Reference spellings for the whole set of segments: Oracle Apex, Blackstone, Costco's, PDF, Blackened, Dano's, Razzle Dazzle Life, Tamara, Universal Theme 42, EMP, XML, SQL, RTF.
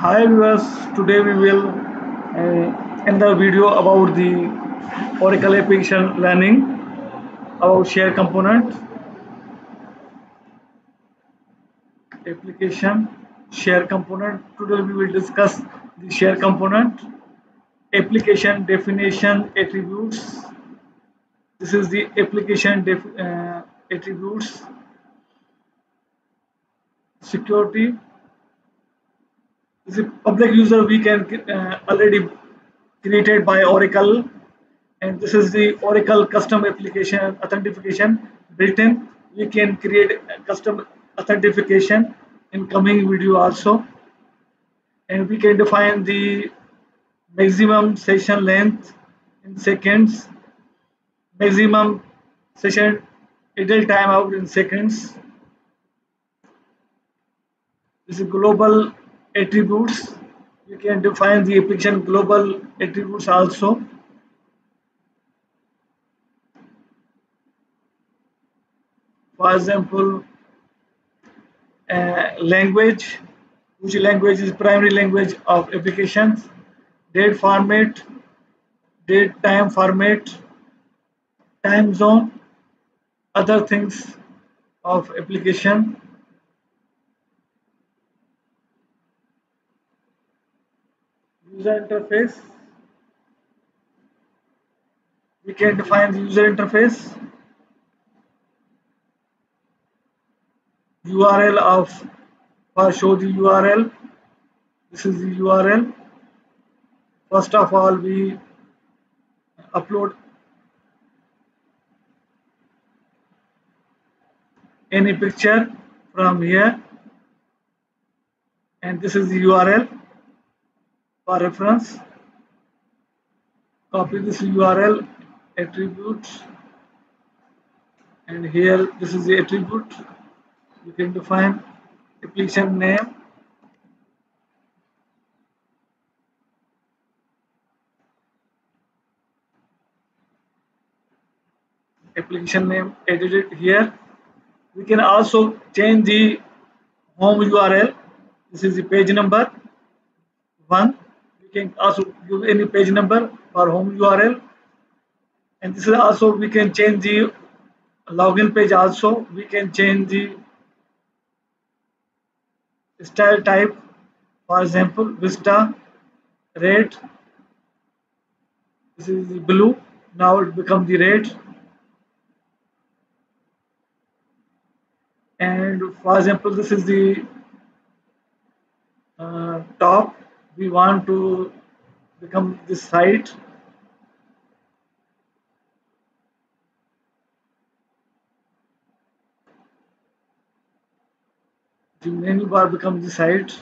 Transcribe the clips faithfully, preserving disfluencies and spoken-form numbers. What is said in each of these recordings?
Hi viewers, today we will uh, end the video about the Oracle Apex learning about share component, application, share component. Today we will discuss the share component, application definition, attributes. This is the application def uh, attributes, security. This is a public user we can uh, already created by Oracle, and this is the Oracle custom application authentication built-in. We can create custom authentication in coming video also, and we can define the maximum session length in seconds, maximum session idle timeout in seconds. This is global attributes. You can define the application global attributes also. For example, uh, language, which language is primary language of applications, date format, date time format, time zone, other things of application. User interface, we can define the user interface, U R L of, or show the U R L. This is the U R L. First of all, we upload any picture from here, and this is the U R L. For reference, copy this U R L attribute, and here this is the attribute. You can define application name, application name edited here. We can also change the home U R L. This is the page number one. We can also give any page number for home U R L, and this is also we can change the login page also. We can change the style type, for example Vista red. This is the blue, now it becomes the red. And for example, this is the uh, top. We want to become this site. The menu bar becomes the site.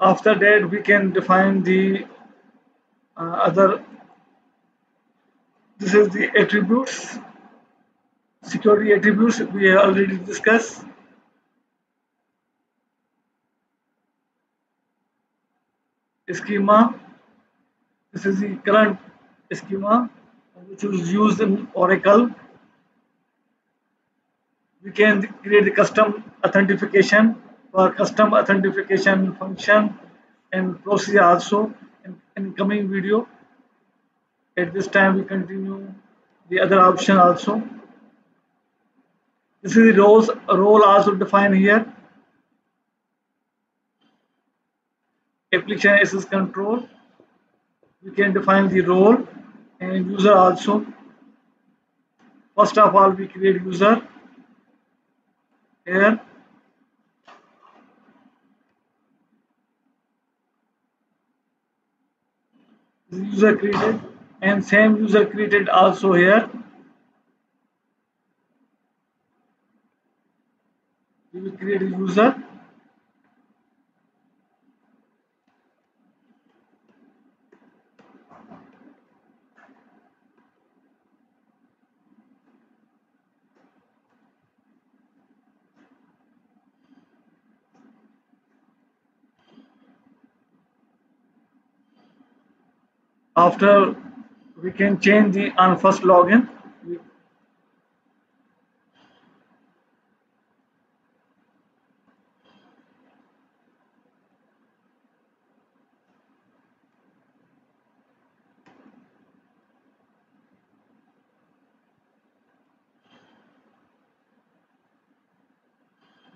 After that, we can define the uh, other. This is the attributes, security attributes we have already discussed. Schema, this is the current schema which is used in Oracle. We can create the custom authentication for custom authentication function and procedure also in, in coming video. At this time we continue the other option also. This is the roles, role also defined here. Application access control. We can define the role and user also. First of all, we create user here. The user created, and same user created also here. We will create a user. After we can change the on first login.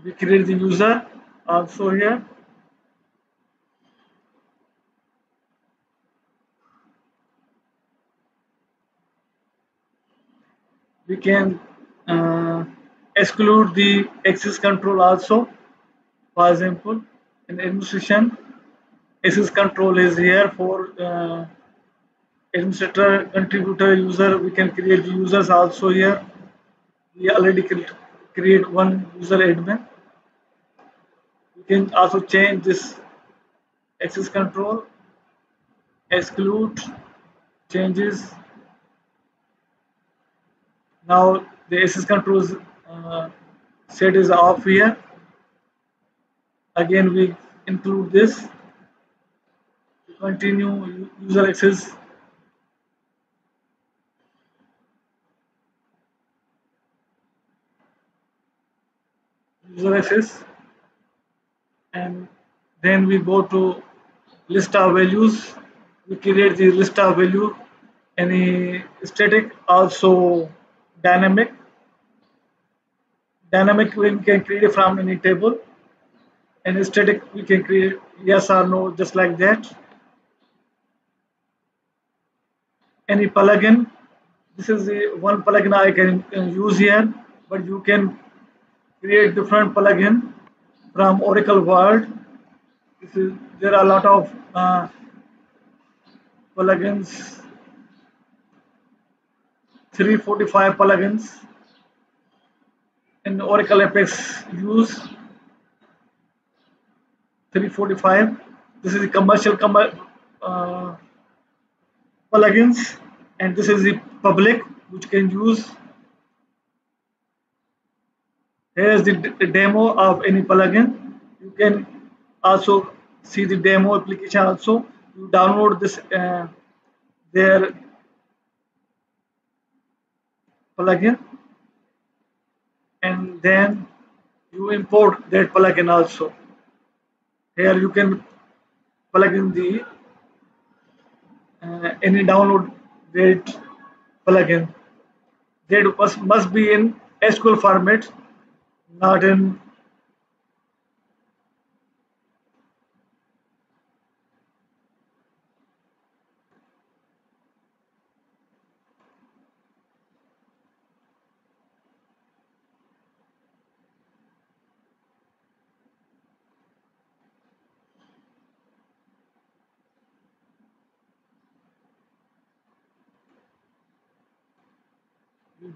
We create the user also here. We can uh, exclude the access control also. For example, in administration, access control is here for uh, administrator, contributor, user. We can create the users also here. We already create, create one user admin. We can also change this access control, exclude changes. Now the access controls uh, set is off here. Again, we include this to continue user access. User access, and then we go to list of values. We create the list of value, any static also. Dynamic, dynamic we can create from any table, and static we can create yes or no, just like that. Any plugin, this is the one plugin I can, can use here, but you can create different plugin from Oracle World. This is, there are a lot of uh, plugins. three forty-five plugins in Oracle Apex use three forty-five. This is the commercial com uh, plugins, and this is the public which can use. Here is the demo of any plugin. You can also see the demo application also. You download this uh, their plugin, and then you import that plugin also. Here you can plug in the uh, any download that plugin. That must, must be in S Q L format, not in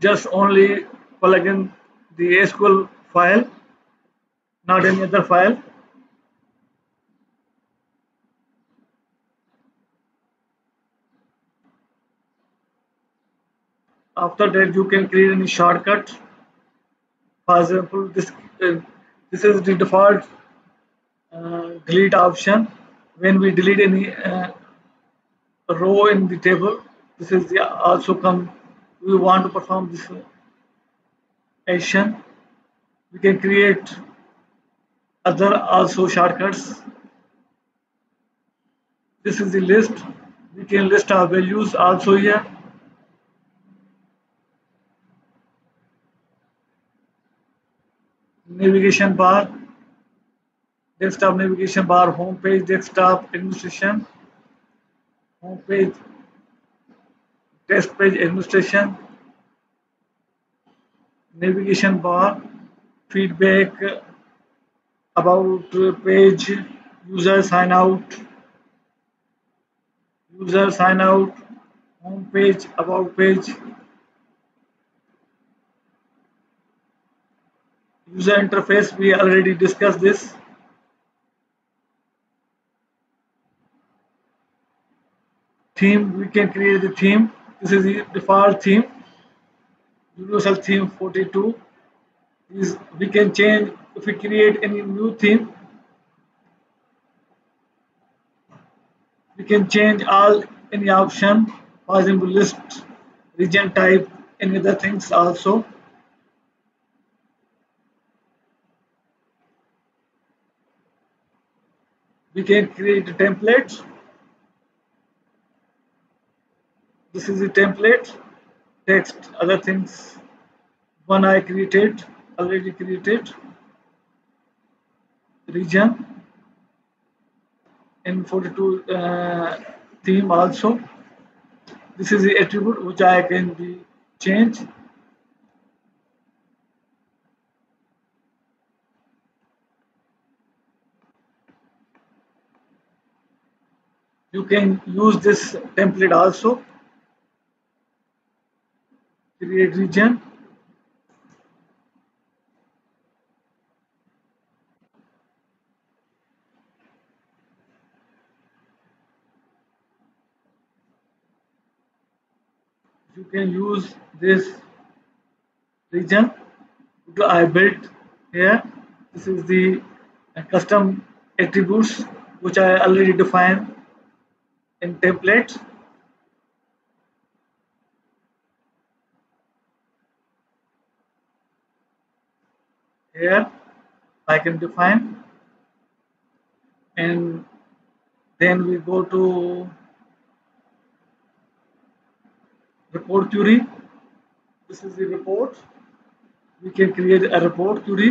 just only plug in the S Q L file, not any other file. After that, you can create any shortcut. For example, this uh, this is the default uh, delete option. When we delete any uh, row in the table, this is the also come. We want to perform this action. We can create other also shortcuts. This is the list. We can list our values also here. Navigation bar, desktop navigation bar, home page, desktop administration, home page. Test page administration, navigation bar, feedback, about page, user sign out, user sign out, home page, about page, user interface. We already discussed this. Theme, we can create the theme. This is the default theme, Universal Theme forty-two. Is we can change if we create any new theme. We can change all any option. possible list, region type, and other things also. We can create a template. This is a template, text, other things. One I created, already created. Region and forty-two uh, theme also. This is the attribute which I can be changed. You can use this template also. Create region. You can use this region I built here. This is the custom attributes which I already defined in template. Here I can define, and then we go to report query. This is the report. We can create a report query.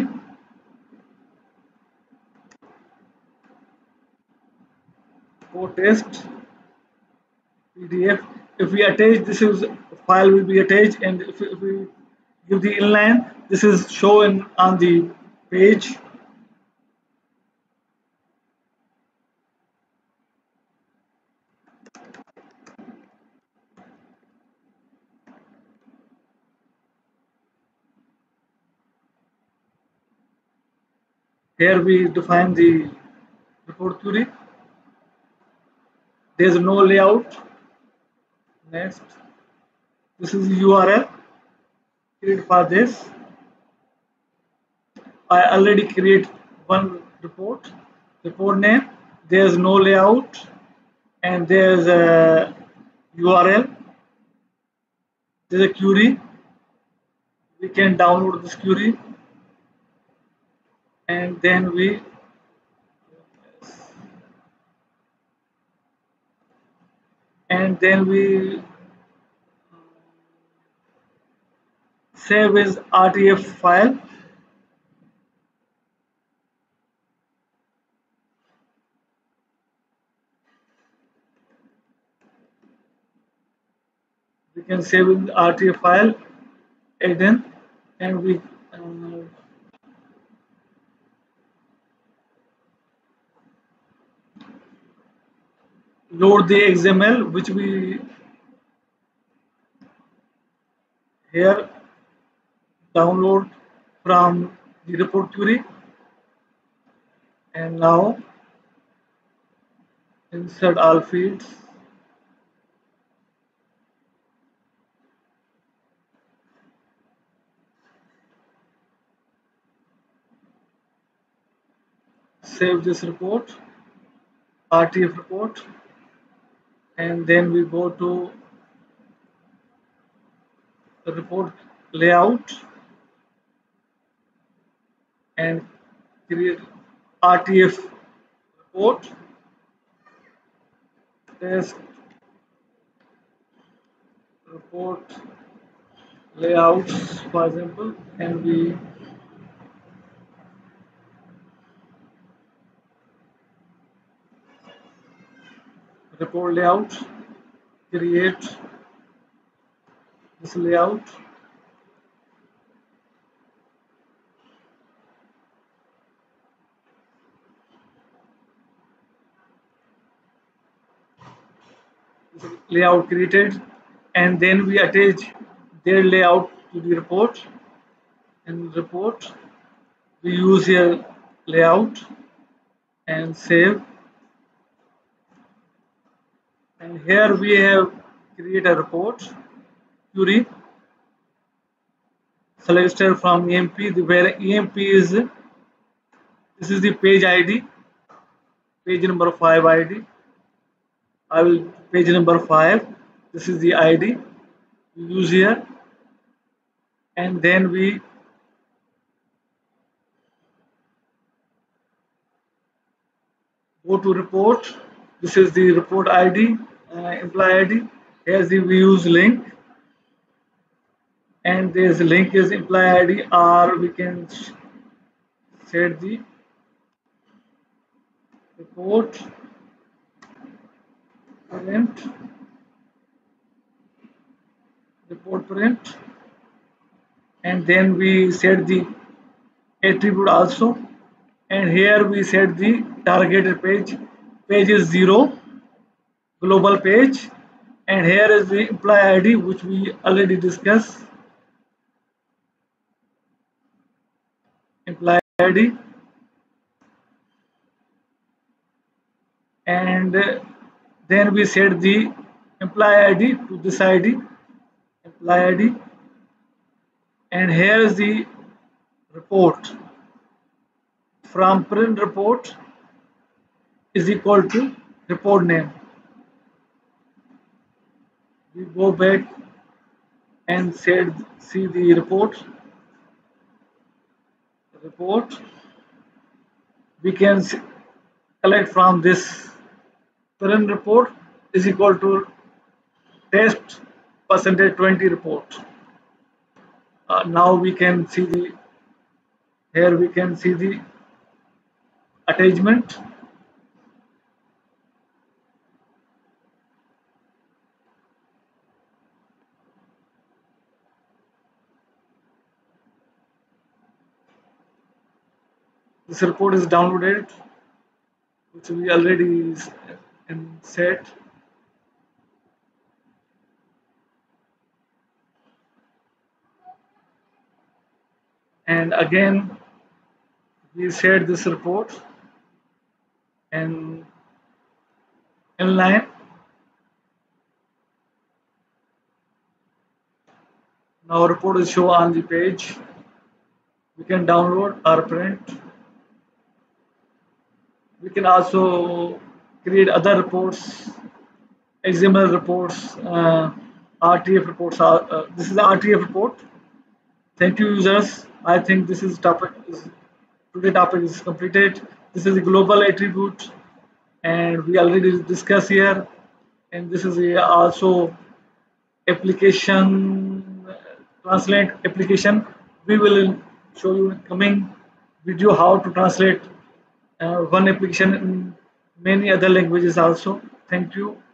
Report test P D F. If we attach, this is file will be attached, and if, if we give the inline, this is shown on the page. Here we define the report query. There is no layout. Next, this is the U R L created for this. I already create one report. Report name. There is no layout, and there is a U R L. There is a query. We can download this query. And then we and then we save as R T F file. We can save in R T F file, and then and we um, load the X M L which we here download from the report query, and now insert all fields. Save this report, R T F report. And then we go to the report layout and create R T F report test report layouts, for example, and we report layout, create this layout. This layout created, and then we attach their layout to the report. And report, we use here layout and save. And here we have create a report query. Select style from E M P, the where E M P is. This is the page I D, page number five I D. I will page number five. This is the I D we use here, and then we go to report. This is the report I D, uh, employee I D. Here's the we use link, and this link is employee I D, or we can set the report parent, report parent, and then we set the attribute also, and here we set the targeted page. Page is zero, global page, and here is the employee I D which we already discussed. Employee I D, and then we set the employee I D to this I D, employee I D, and here is the report. From print report is equal to report name. We go back and set, see the report. Report we can collect from this parent report is equal to test percentage twenty report. Uh, now we can see the here we can see the attachment. This report is downloaded, which we already set. And again, we set this report and inline. Now report is shown on the page. We can download or print. We can also create other reports, X M L reports, uh, R T F reports. Are, uh, this is the R T F report. Thank you, users. I think this is topic. Is, today topic is completed. This is a global attribute, and we already discussed here. And this is a also application translate application. We will show you in coming video how to translate Uh, one application in many other languages also. Thank you.